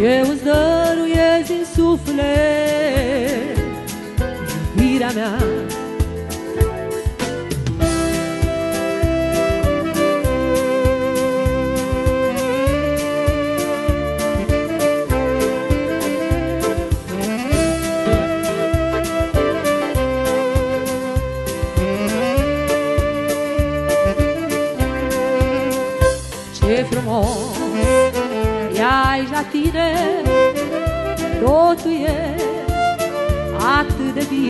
Eu îți dăruiesc din suflet iubirea mea. Ce frumos e aici la tine, totul e atât de bine.